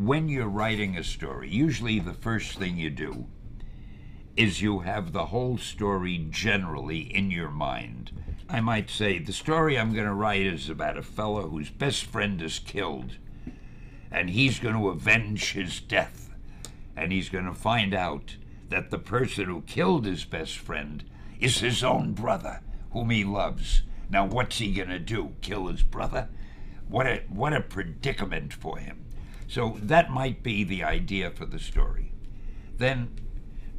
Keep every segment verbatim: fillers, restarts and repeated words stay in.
when you're writing a story, usually the first thing you do is you have the whole story generally in your mind. I might say, the story I'm going to write is about a fellow whose best friend is killed, and he's going to avenge his death, and he's going to find out that the person who killed his best friend is his own brother, whom he loves. Now, what's he going to do? Kill his brother? What a, what a predicament for him. So that might be the idea for the story. Then,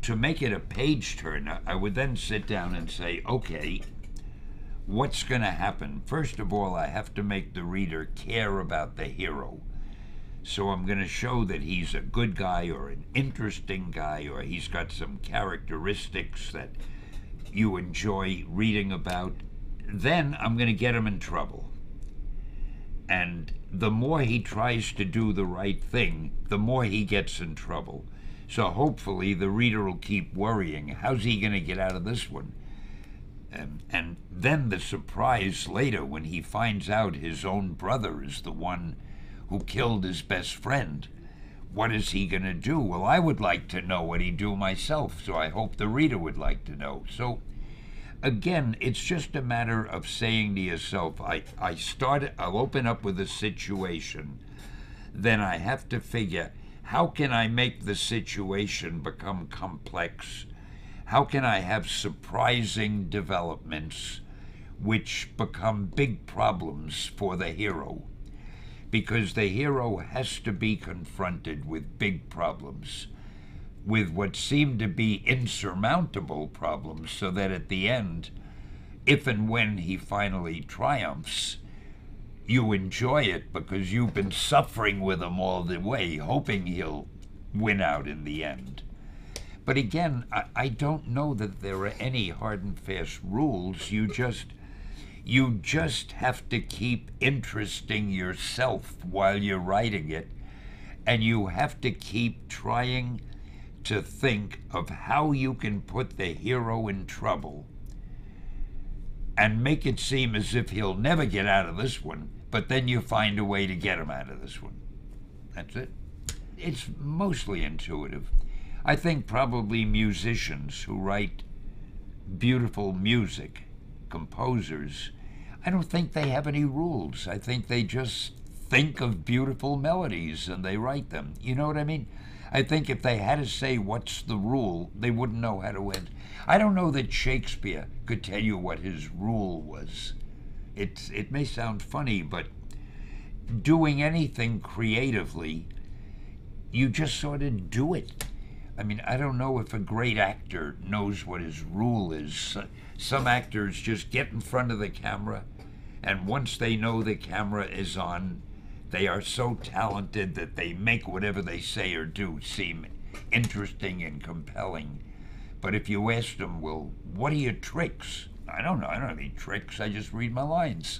to make it a page turner, I would then sit down and say, okay, what's going to happen? First of all, I have to make the reader care about the hero. So I'm going to show that he's a good guy or an interesting guy, or he's got some characteristics that you enjoy reading about. Then I'm going to get him in trouble. And the more he tries to do the right thing, the more he gets in trouble. So hopefully the reader will keep worrying, how's he going to get out of this one? And, and then the surprise later when he finds out his own brother is the one who killed his best friend. What is he going to do? Well, I would like to know what he'd do myself, so I hope the reader would like to know. So, again, it's just a matter of saying to yourself, I, I start, I'll open up with a situation, then I have to figure, how can I make the situation become complex? How can I have surprising developments which become big problems for the hero? Because the hero has to be confronted with big problems, with what seem to be insurmountable problems, so that at the end, if and when he finally triumphs, you enjoy it because you've been suffering with him all the way, hoping he'll win out in the end. But again, I, I don't know that there are any hard and fast rules. You just You just have to keep interesting yourself while you're writing it, and you have to keep trying to think of how you can put the hero in trouble and make it seem as if he'll never get out of this one, but then you find a way to get him out of this one. That's it. It's mostly intuitive. I think probably musicians who write beautiful music, composers, I don't think they have any rules. I think they just think of beautiful melodies and they write them. You know what I mean? I think if they had to say what's the rule, they wouldn't know how to end. I don't know that Shakespeare could tell you what his rule was. It's, it may sound funny, but doing anything creatively, you just sort of do it. I mean, I don't know if a great actor knows what his rule is. Some actors just get in front of the camera, and once they know the camera is on, they are so talented that they make whatever they say or do seem interesting and compelling. But if you ask them, well, what are your tricks? I don't know, I don't have any tricks, I just read my lines.